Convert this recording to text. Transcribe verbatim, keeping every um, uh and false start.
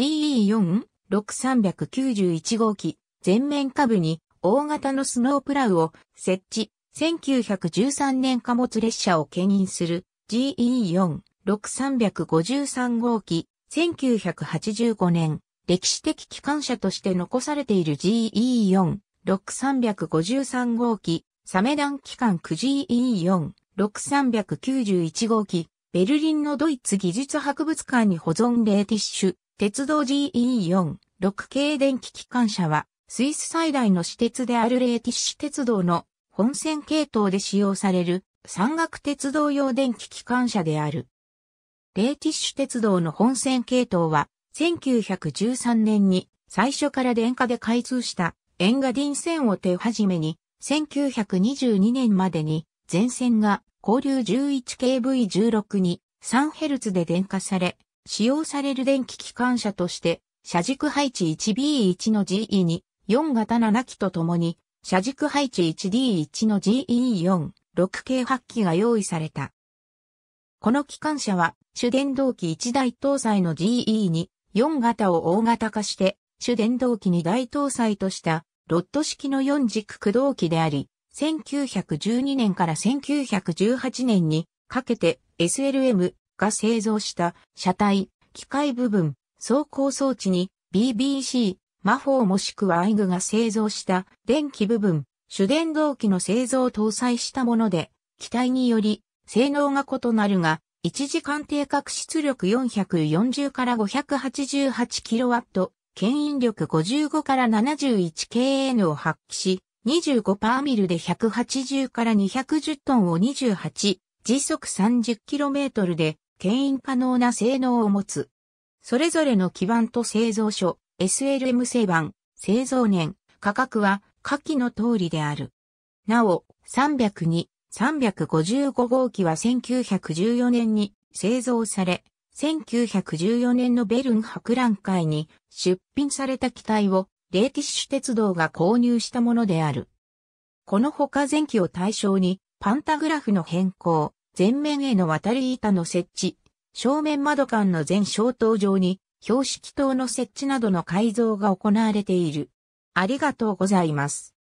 ジーイーよんろくさんきゅういち 号機、前面下部に大型のスノープラウを設置、せんきゅうひゃくじゅうさんねん貨物列車を牽引する ジーイーよんろくさんごさん 号機、せんきゅうひゃくはちじゅうごねん、歴史的機関車として残されている ジーイーよんろくさんごさん 号機、サメダン機関区 ジーイーよんろくさんきゅういち 号機、ベルリンのドイツ技術博物館に保存レーティッシュ、鉄道 ジーイーよんろく 系電気機関車は、スイス最大の私鉄であるレーティッシュ鉄道の本線系統で使用される山岳鉄道用電気機関車である。レーティッシュ鉄道の本線系統は、せんきゅうひゃくじゅうさんねんに最初から電化で開通したエンガディン線を手始めに、せんきゅうひゃくにじゅうにねんまでに全線が交流 じゅういちケーブイじゅうろく に さんヘルツ で電化され、使用される電気機関車として、車軸配置 いちビーいち の ジーイーに、よん型なな機とともに、車軸配置 いちディーいち の ジーイーよんろく 系はち機が用意された。この機関車は、主電動機いちだい搭載の ジーイー に、よん型を大型化して、主電動機にだい搭載とした、ロッド式のよん軸駆動機であり、せんきゅうひゃくじゅうにねんからせんきゅうひゃくじゅうはちねんにかけて エスエルエム が製造した車体、機械部分、走行装置に ビービーシー、エムエフオー もしくは アイジー が製造した電気部分、主電動機の製造を搭載したもので、機体により性能が異なるが、いちじかん定格出力よんひゃくよんじゅうから ごひゃくはちじゅうはちキロワット、牽引力ごじゅうごからななじゅういちケーエヌ を発揮し、にじゅうごパーミルでひゃくはちじゅうからにひゃくじゅうトンをにじゅうはち、時速 さんじゅっキロメートル で牽引可能な性能を持つ。それぞれの基板と製造所、エスエルエム 製板、製造年、価格は下記の通りである。なお、さんびゃくに、さんびゃくごじゅうご号機はせんきゅうひゃくじゅうよねんに製造され、せんきゅうひゃくじゅうよねんのベルン博覧会に出品された機体を、レーティッシュ鉄道が購入したものである。このほか前期を対象に、パンタグラフの変更、前面への渡り板の設置、正面窓間の全小塔上に、標識塔の設置などの改造が行われている。ありがとうございます。